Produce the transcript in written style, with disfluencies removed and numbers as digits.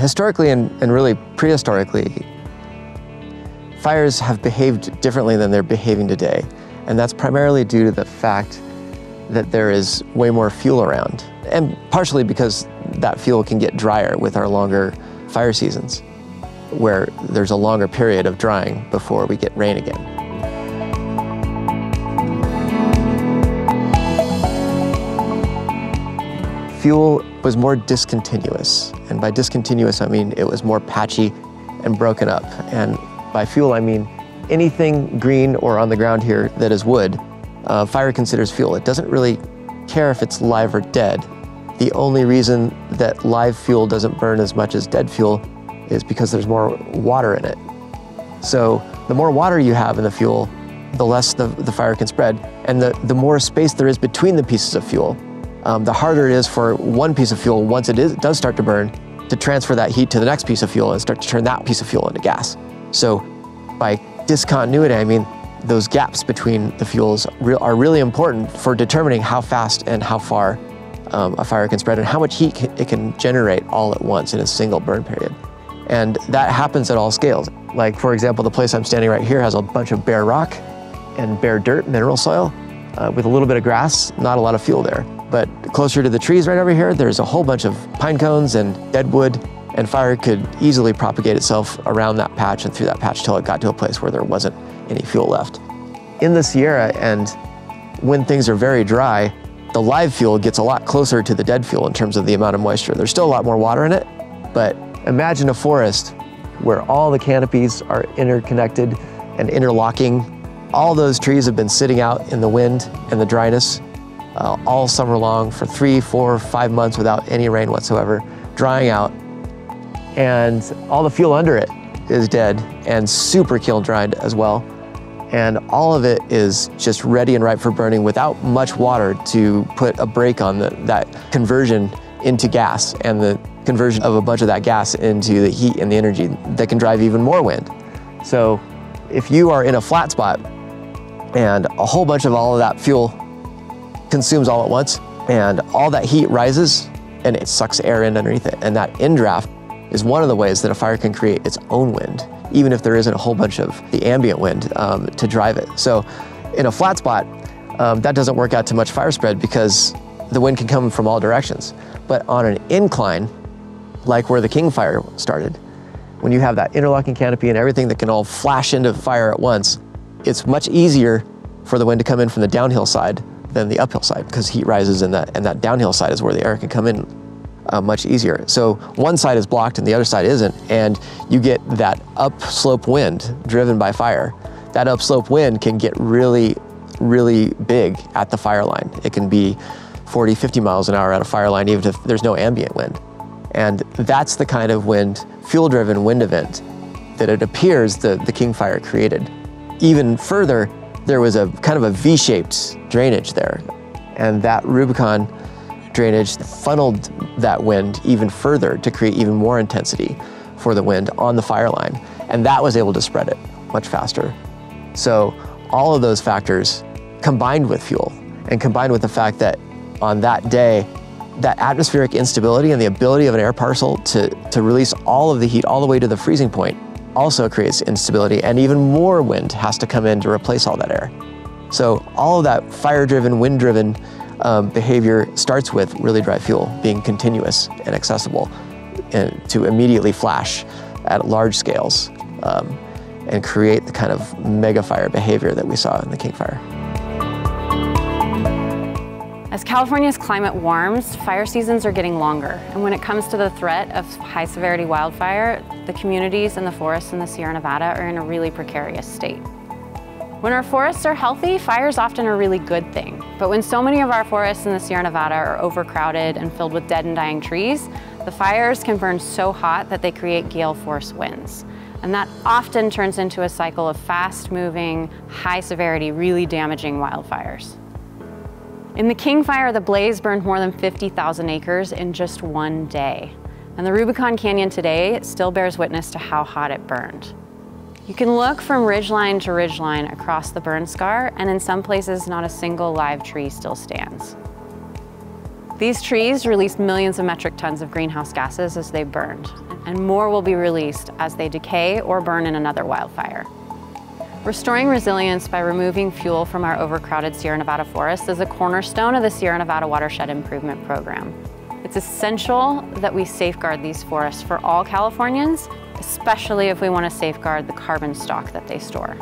Historically and really prehistorically, fires have behaved differently than they're behaving today. And that's primarily due to the fact that there is way more fuel around, and partially because that fuel can get drier with our longer fire seasons, where there's a longer period of drying before we get rain again. Fuel was more discontinuous, and by discontinuous I mean it was more patchy and broken up, and by fuel I mean anything green or on the ground here that is wood, fire considers fuel. It doesn't really care if it's live or dead. The only reason that live fuel doesn't burn as much as dead fuel is because there's more water in it. So the more water you have in the fuel, the less the fire can spread, and the more space there is between the pieces of fuel, the harder it is for one piece of fuel, once it does start to burn, to transfer that heat to the next piece of fuel and start to turn that piece of fuel into gas. So by discontinuity, I mean those gaps between the fuels are really important for determining how fast and how far a fire can spread and how much heat it can generate all at once in a single burn period. And that happens at all scales. Like, for example, the place I'm standing right here has a bunch of bare rock and bare dirt, mineral soil, with a little bit of grass, not a lot of fuel there. But closer to the trees right over here, there's a whole bunch of pine cones and dead wood, and fire could easily propagate itself around that patch and through that patch till it got to a place where there wasn't any fuel left. In the Sierra, and when things are very dry, the live fuel gets a lot closer to the dead fuel in terms of the amount of moisture. There's still a lot more water in it, but imagine a forest where all the canopies are interconnected and interlocking. All those trees have been sitting out in the wind and the dryness all summer long for 3, 4, 5 months without any rain whatsoever, drying out, and all the fuel under it is dead and super kiln dried as well. And all of it is just ready and ripe for burning without much water to put a brake on that conversion into gas and the conversion of a bunch of that gas into the heat and the energy that can drive even more wind. So if you are in a flat spot and a whole bunch of all of that fuel consumes all at once and all that heat rises and it sucks air in underneath it, and that indraft is one of the ways that a fire can create its own wind, even if there isn't a whole bunch of the ambient wind to drive it. So in a flat spot, that doesn't work out to much fire spread because the wind can come from all directions. But on an incline, like where the King Fire started, when you have that interlocking canopy and everything that can all flash into fire at once, it's much easier for the wind to come in from the downhill side than the uphill side, because heat rises in that downhill side is where the air can come in much easier. So one side is blocked and the other side isn't, and you get that upslope wind driven by fire. That upslope wind can get really, really big at the fire line. It can be 40, 50 miles an hour at a fire line, even if there's no ambient wind. And that's the kind of wind, fuel-driven wind event, that it appears the King Fire created. Even further, there was a kind of a V-shaped drainage there, and that Rubicon drainage funneled that wind even further to create even more intensity for the wind on the fire line, and that was able to spread it much faster. So all of those factors combined with fuel and combined with the fact that on that day, that atmospheric instability and the ability of an air parcel to release all of the heat all the way to the freezing point also creates instability, and even more wind has to come in to replace all that air. So all of that fire-driven, wind-driven behavior starts with really dry fuel being continuous and accessible and to immediately flash at large scales and create the kind of mega fire behavior that we saw in the King Fire. As California's climate warms, fire seasons are getting longer. And when it comes to the threat of high severity wildfire, the communities and the forests in the Sierra Nevada are in a really precarious state. When our forests are healthy, fires often are a really good thing. But when so many of our forests in the Sierra Nevada are overcrowded and filled with dead and dying trees, the fires can burn so hot that they create gale force winds. And that often turns into a cycle of fast moving, high severity, really damaging wildfires. In the King Fire, the blaze burned more than 50,000 acres in just one day. And the Rubicon Canyon today still bears witness to how hot it burned. You can look from ridgeline to ridgeline across the burn scar, and in some places, not a single live tree still stands. These trees released millions of metric tons of greenhouse gases as they burned, and more will be released as they decay or burn in another wildfire. Restoring resilience by removing fuel from our overcrowded Sierra Nevada forests is a cornerstone of the Sierra Nevada Watershed Improvement Program. It's essential that we safeguard these forests for all Californians, especially if we want to safeguard the carbon stock that they store.